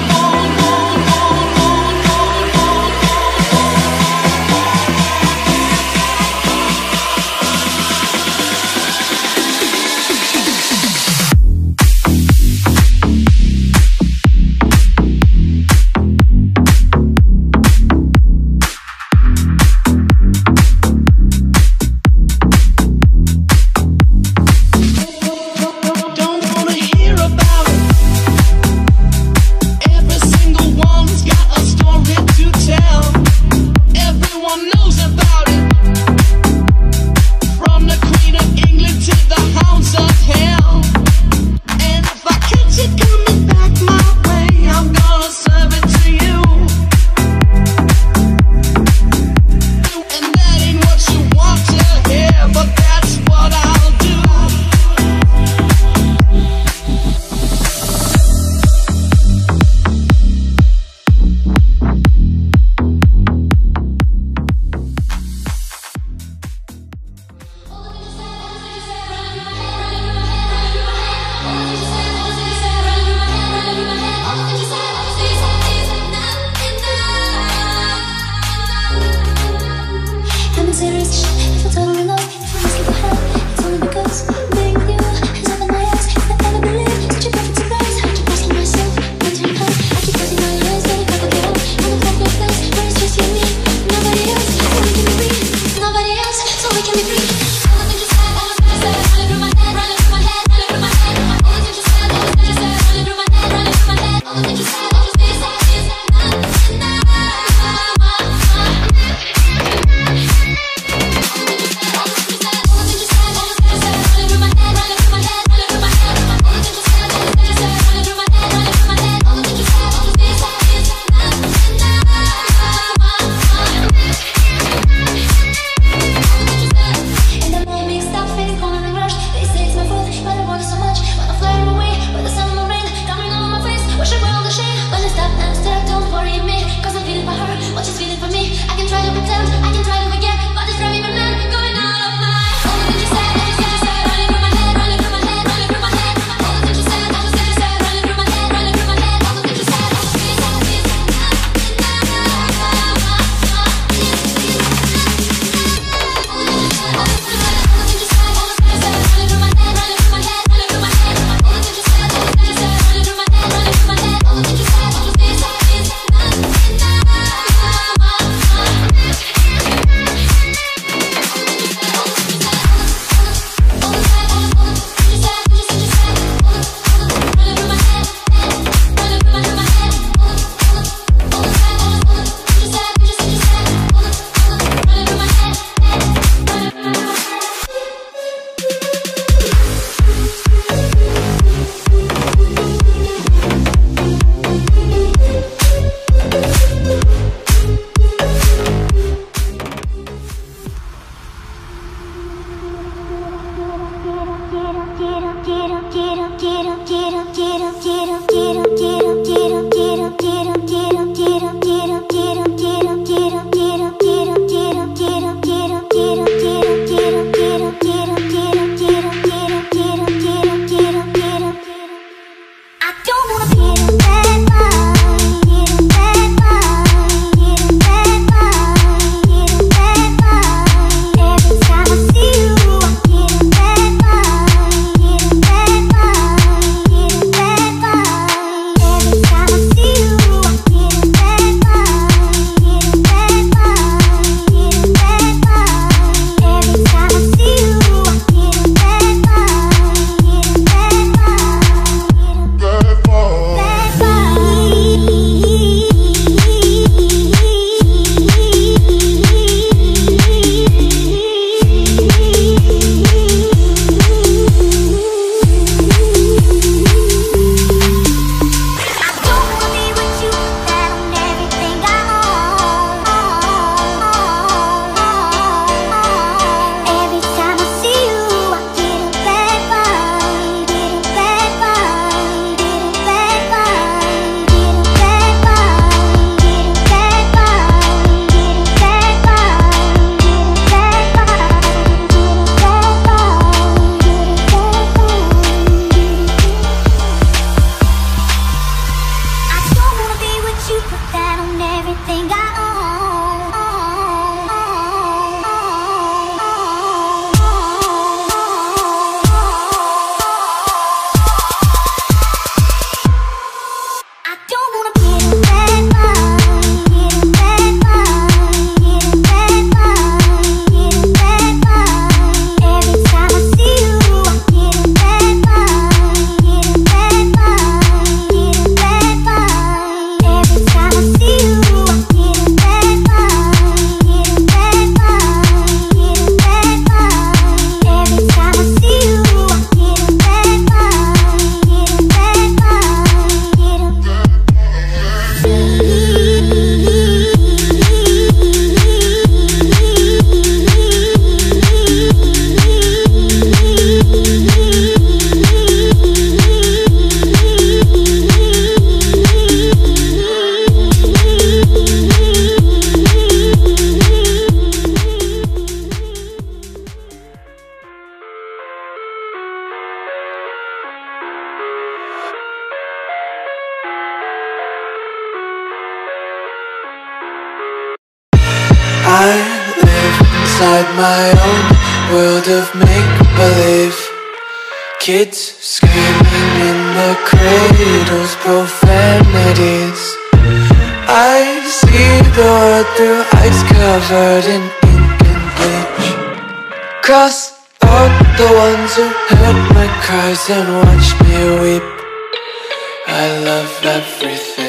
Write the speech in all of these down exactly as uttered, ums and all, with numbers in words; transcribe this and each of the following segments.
inside my own world of make-believe. Kids screaming in the cradles, profanities. I see the world through ice covered in ink and bleach. Cross out the ones who heard my cries and watched me weep. I love everything.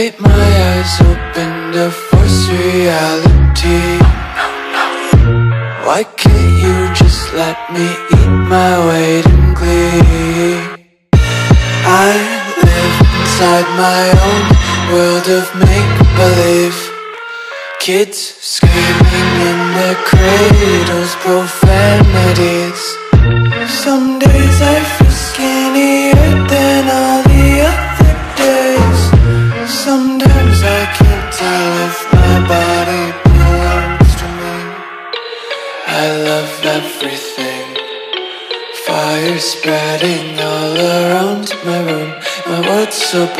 Take my eyes open to force reality. Why can't you just let me eat my weight in glee? I live inside my own world of make-believe. Kids screaming in their cradles, profanities. Some days I feel skinnier than all the other days. Sometimes I can't tell if my body belongs to me. I love everything. Fire spreading all around my room. My world's so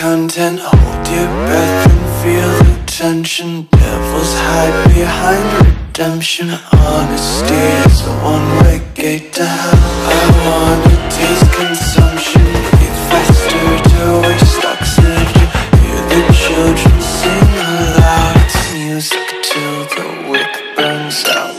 Content, hold your breath and feel the tension. Devils hide behind redemption. Honesty is a one-way gate to hell. I wanna taste consumption. Breathe faster to waste oxygen. Hear the children sing aloud. It's music till the wick burns out.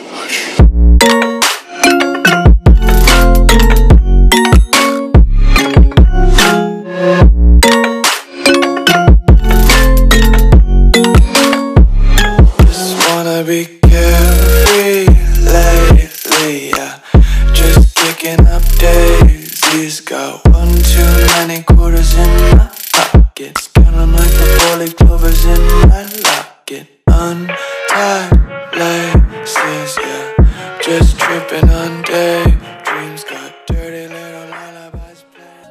Got one too many quarters in my pockets. Count 'em like the four-leaf clovers in my locket. Untied laces, yeah. Just tripping on day dreams. Got dirty little lullabies playing.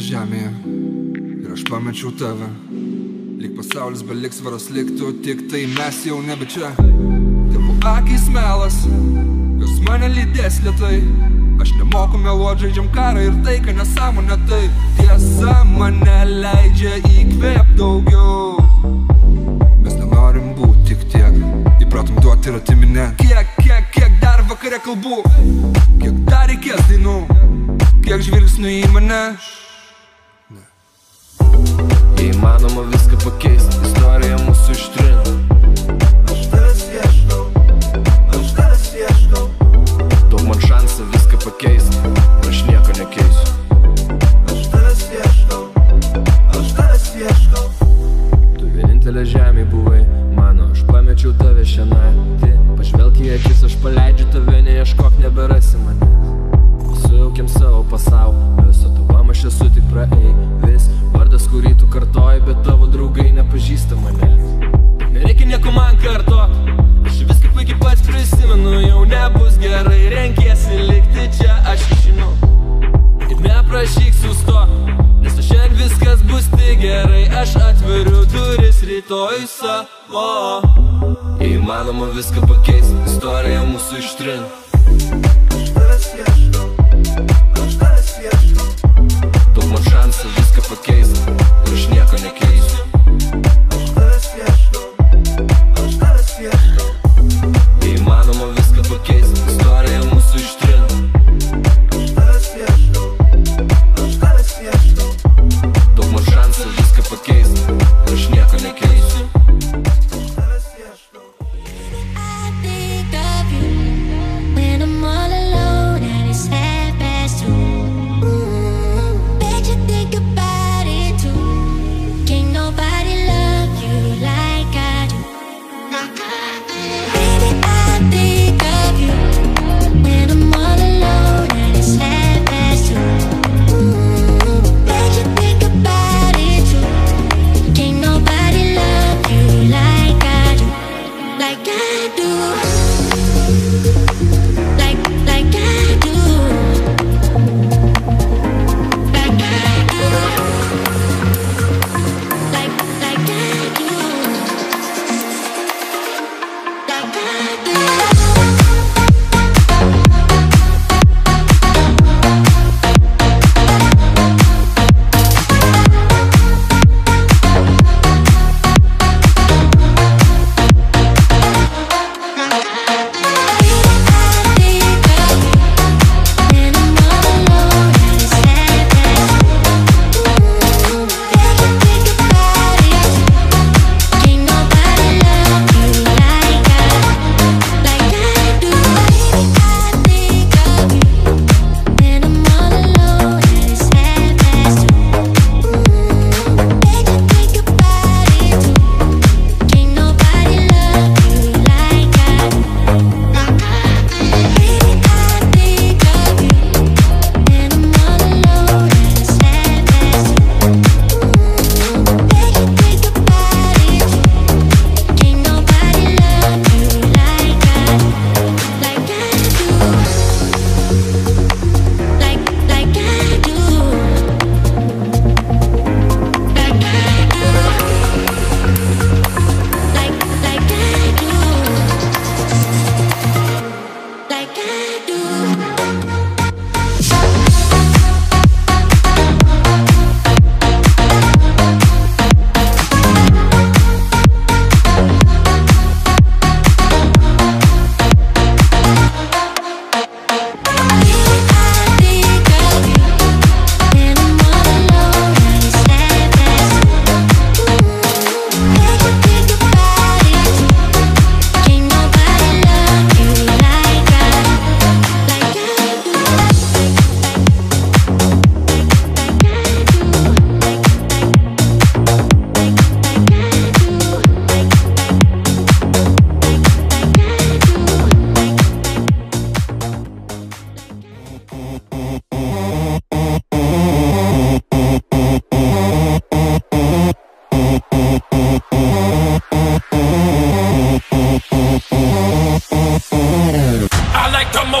džemėje ir aš pamečiau tave. Lyg pasaulis be liksvaros liktų, tik tai mes jau nebe čia. Tėvų akys melas, jos mane lydės lėtai. Aš nemoku meluot, žaidžiam karą ir tai, kad nesąmonė tai. Tiesa mane leidžia įkvėpt daugiau. Mes nenorim būt tik tiek, įpratom duoti ir atiminę. Kiek, kiek, kiek dar vakare kalbų, kiek dar reikės dainų, kiek žvilgsnių į mane. Neįmanoma viską pakeisti, istorija mūsų ištrina. Aš tavęs ieškau, aš tavęs ieškau. Daug man šansą viską pakeisti, aš nieko nekeisiu. Aš tavęs ieškau, aš tavęs ieškau. Tu vienintelė žemė buvai mano, aš pamečiau tave šią naktį. Pažvelk į akis, aš paleidžiu tave, neieškok, neberasi manęs. Sujaukiam savo pasaulį, su tavam aš esu tik praeivis. Vardas, kurį tu kartoji, bet tavo draugai nepažįsta manęs. Nereikia nieko man kartot, aš viską puikiai pats prisimenu. Jau nebus gerai, renkiesi likti čia, aš žinau. Ir neprašyk susto, nes šiandien viskas bus tik gerai. Aš atveriu duris rytoj savo. Įmanoma viską pakeisti, istorija mūsų ištrina. Aš tavęs ieškau, aš tavęs ieškau. Daug man šansą viską pakeisti, ir aš nieko nekeisiu. Aš tavęs ieškau, aš tavęs ieškau. Įmanoma viską pakeisti, istorija mūsų ištrina. Aš tavęs ieškau, aš tavęs ieškau. Daug man šansą viską pakeisti, ir aš nieko nekeisiu.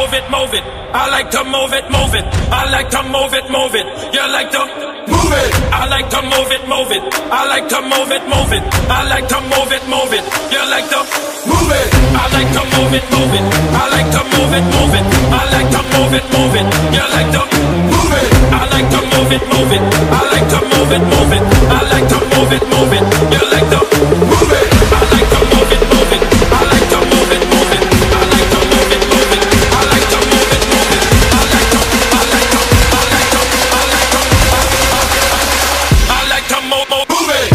Move it, move it. I like to move it, move it. I like to move it, move it. You like to... move it. I like to move it, move it. I like to move it, move it. I like to move it, move it. You like to move it. I like to move it, move it. I like to move it, move it. I like to move it, move it. You like to move it. I like to move it, move it. I like to move it, move it. I like to move it, move it. You like to move it. I like to move it, move it. I like to move it, move it. I like to move it, move it. I like to move it, move it. I like to, I like to, I like to, I like to, I like to move, move it.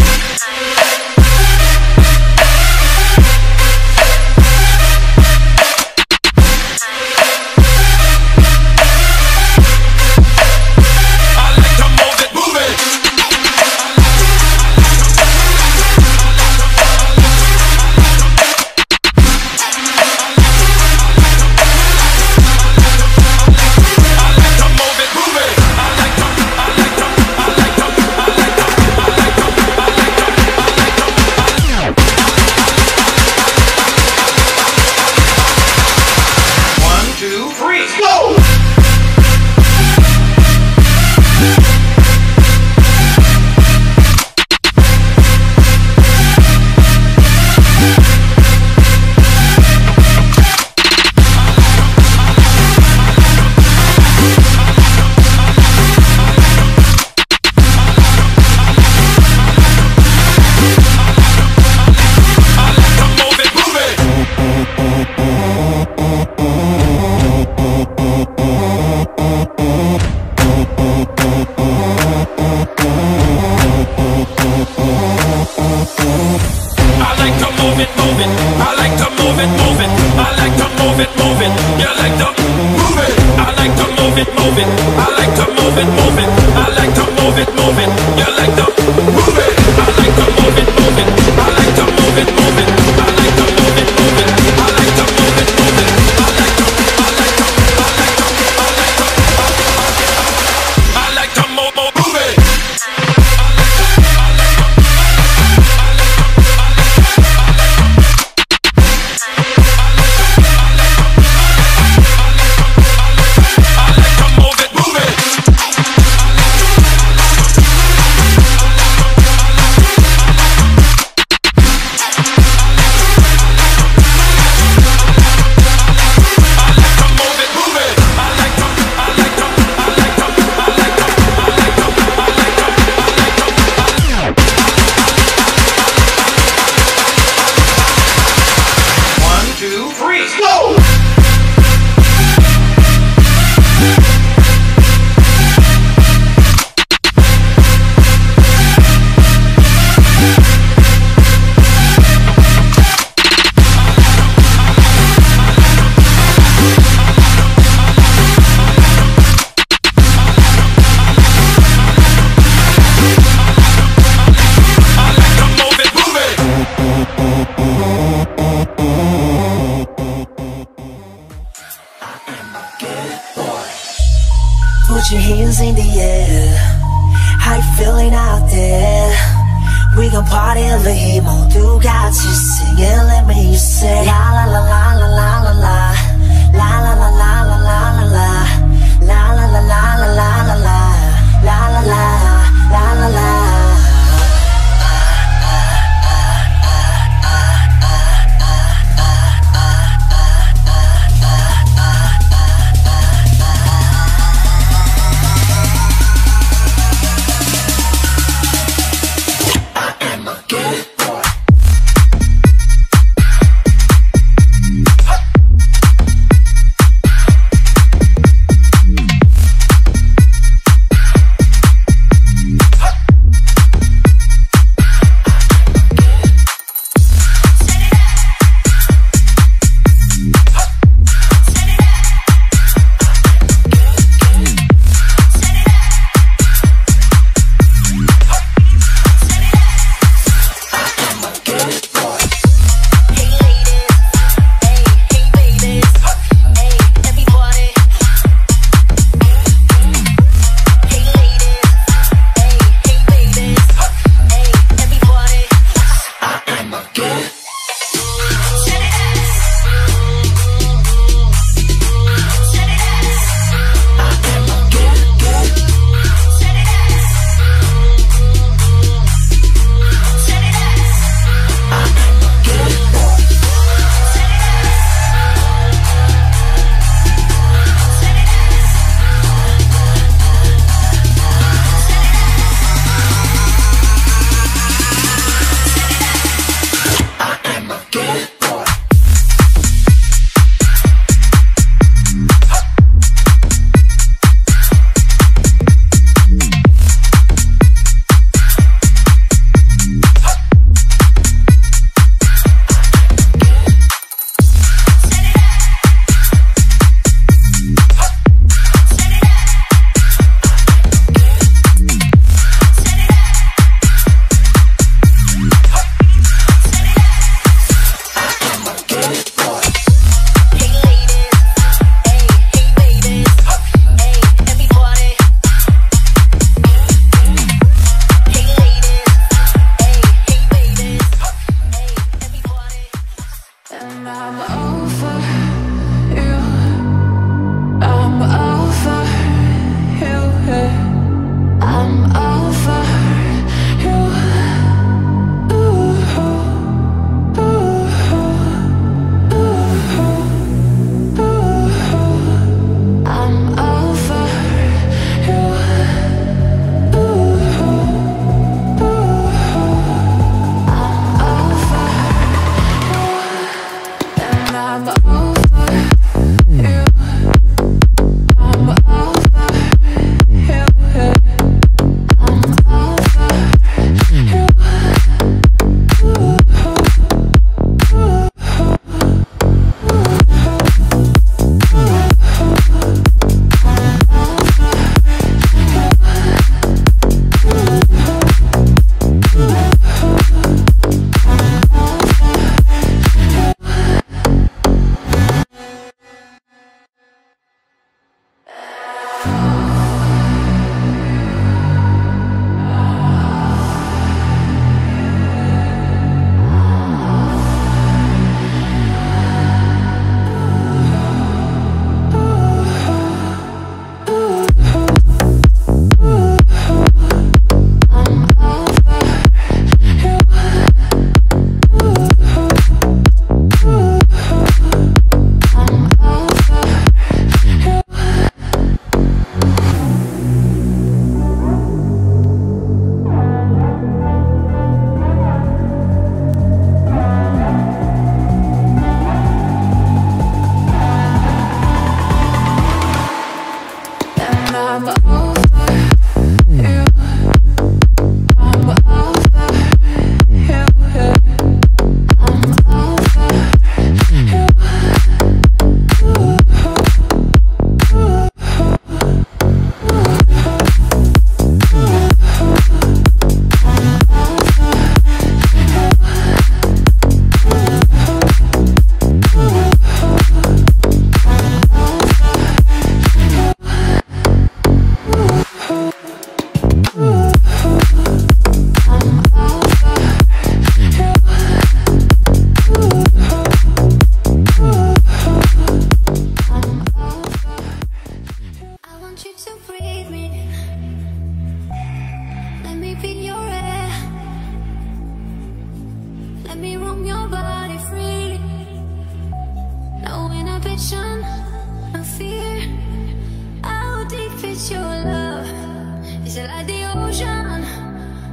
the ocean,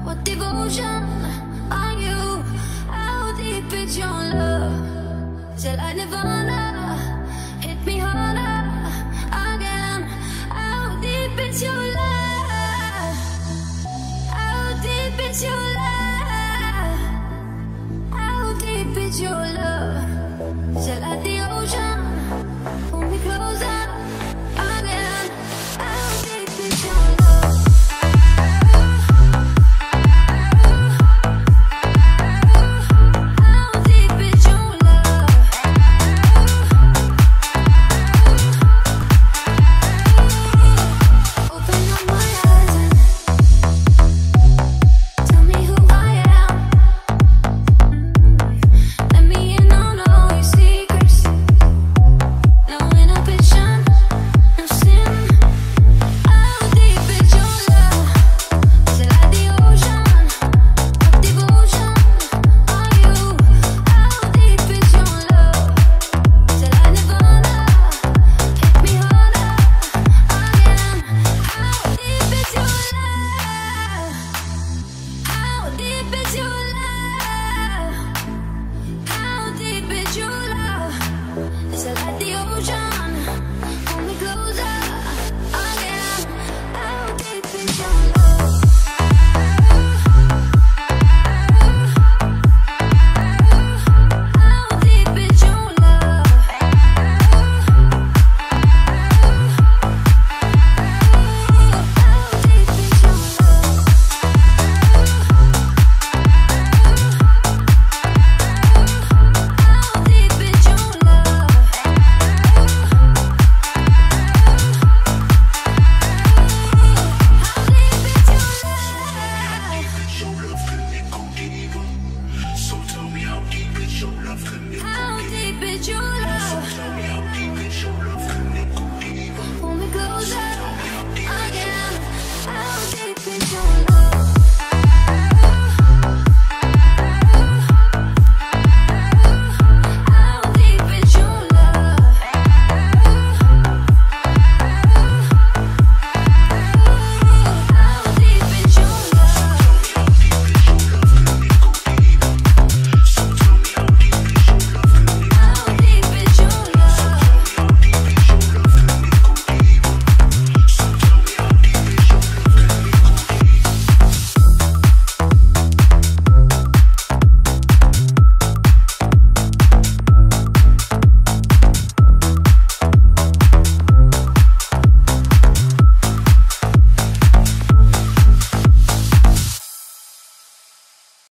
what devotion.